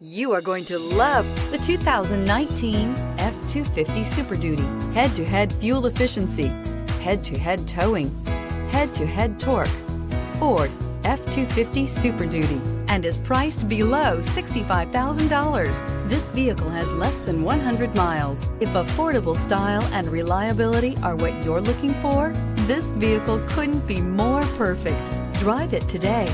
You are going to love the 2019 F-250 Super Duty. Head-to-head fuel efficiency, head-to-head towing, head-to-head torque. Ford F-250 Super Duty, and is priced below $65,000. This vehicle has less than 100 miles. If affordable style and reliability are what you're looking for, this vehicle couldn't be more perfect. Drive it today.